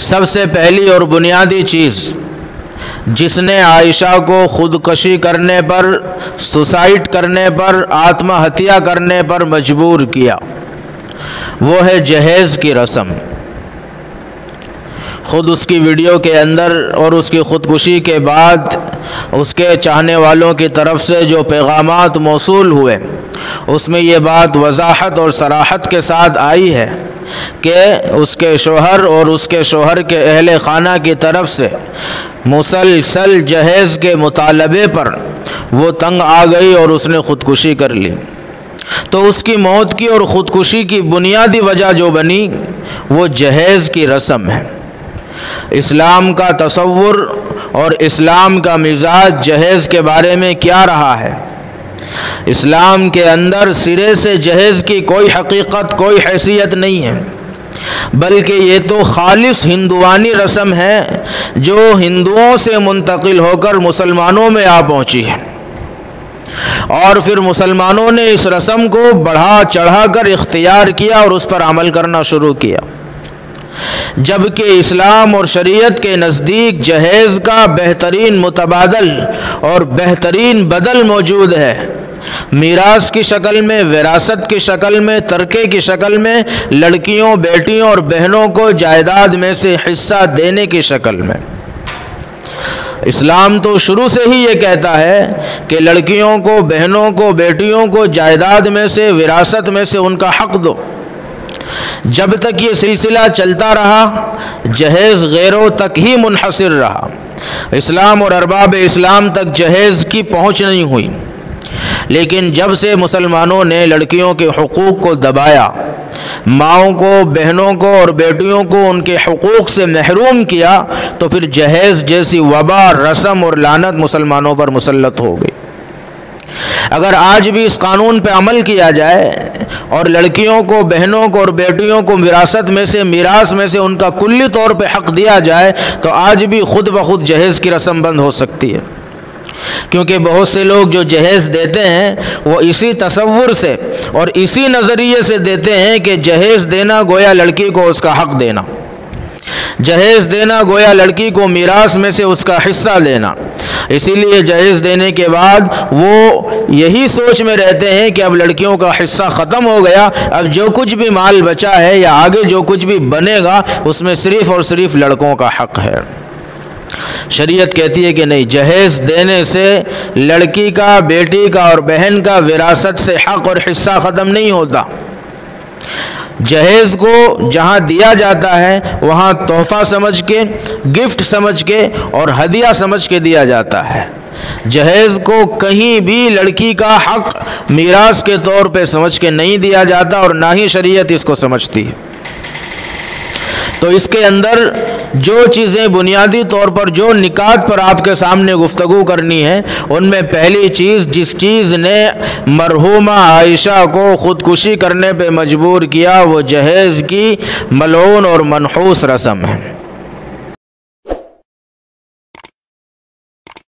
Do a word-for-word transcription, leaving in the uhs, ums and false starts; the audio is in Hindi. सबसे पहली और बुनियादी चीज़ जिसने आयशा को खुदकशी करने पर, सुसाइड करने पर, आत्महत्या करने पर मजबूर किया वो है जहेज़ की रस्म। ख़ुद उसकी वीडियो के अंदर और उसकी ख़ुदकुशी के बाद उसके चाहने वालों की तरफ से जो पैगामात मौसूल हुए उसमें ये बात वजाहत और सराहत के साथ आई है कि उसके शोहर और उसके शोहर के अहले खाना की तरफ से मुसलसल जहेज़ के मुतालबे पर वो तंग आ गई और उसने ख़ुदकुशी कर ली। तो उसकी मौत की और ख़ुदकुशी की बुनियादी वजह जो बनी वो जहेज़ की रस्म है। इस्लाम का तसव्वुर और इस्लाम का मिजाज जहेज़ के बारे में क्या रहा है? इस्लाम के अंदर सिरे से जहेज़ की कोई हकीकत, कोई हैसियत नहीं है, बल्कि ये तो खालिस हिंदुवानी रस्म है जो हिंदुओं से मुंतकिल होकर मुसलमानों में आ पहुँची है और फिर मुसलमानों ने इस रस्म को बढ़ा चढ़ा कर इख्तियार किया और उस पर अमल करना शुरू किया। जबकि इस्लाम और शरीयत के नज़दीक जहेज़ का बेहतरीन मुतबादल और बेहतरीन बदल मौजूद है, मीरास की शक्ल में, विरासत की शक्ल में, तरके की शक्ल में, लड़कियों, बेटियों और बहनों को जायदाद में से हिस्सा देने की शक्ल में। इस्लाम तो शुरू से ही ये कहता है कि लड़कियों को, बहनों को, बेटियों को जायदाद में से, विरासत में से उनका हक़ दो। जब तक ये सिलसिला चलता रहा जहेज़ गैरों तक ही मुनहसिर रहा, इस्लाम और अरबाब इस्लाम तक जहेज़ की पहुँच नहीं हुई। लेकिन जब से मुसलमानों ने लड़कियों के हकूक़ को दबाया, माओं को, बहनों को और बेटियों को उनके हकूक़ से महरूम किया, तो फिर जहेज़ जैसी वबा, रस्म और लानत मुसलमानों पर मुसल्लत हो गई। अगर आज भी इस कानून पर अमल किया जाए और लड़कियों को, बहनों को और बेटियों को विरासत में से, मीरास में से उनका कुल्ली तौर पर हक़ दिया जाए तो आज भी खुद ब खुद जहेज़ की रस्म बंद हो सकती है। क्योंकि बहुत से लोग जो जहेज़ देते हैं वो इसी तसव्वुर से और इसी नज़रिए से देते हैं कि जहेज़ देना गोया लड़की को उसका हक़ देना, जहेज़ देना गोया लड़की को मीरास में से उसका हिस्सा देना। इसीलिए जहेज़ देने के बाद वो यही सोच में रहते हैं कि अब लड़कियों का हिस्सा ख़त्म हो गया, अब जो कुछ भी माल बचा है या आगे जो कुछ भी बनेगा उसमें सिर्फ़ और सिर्फ़ लड़कों का हक़ है। शरीयत कहती है कि नहीं, जहेज़ देने से लड़की का, बेटी का और बहन का विरासत से हक़ और हिस्सा ख़त्म नहीं होता। जहेज़ को जहाँ दिया जाता है वहाँ तोहफ़ा समझ के, गिफ्ट समझ के और हदिया समझ के दिया जाता है। जहेज़ को कहीं भी लड़की का हक़ मीरास के तौर पे समझ के नहीं दिया जाता और ना ही शरीयत इसको समझती है। तो इसके अंदर जो चीज़ें बुनियादी तौर पर, जो निकात पर आपके सामने गुफ्तगू करनी है, उनमें पहली चीज़ जिस चीज़ ने मरहूमा आयशा को ख़ुदकुशी करने पे मजबूर किया वो जहेज़ की मलऊन और मनहूस रस्म है।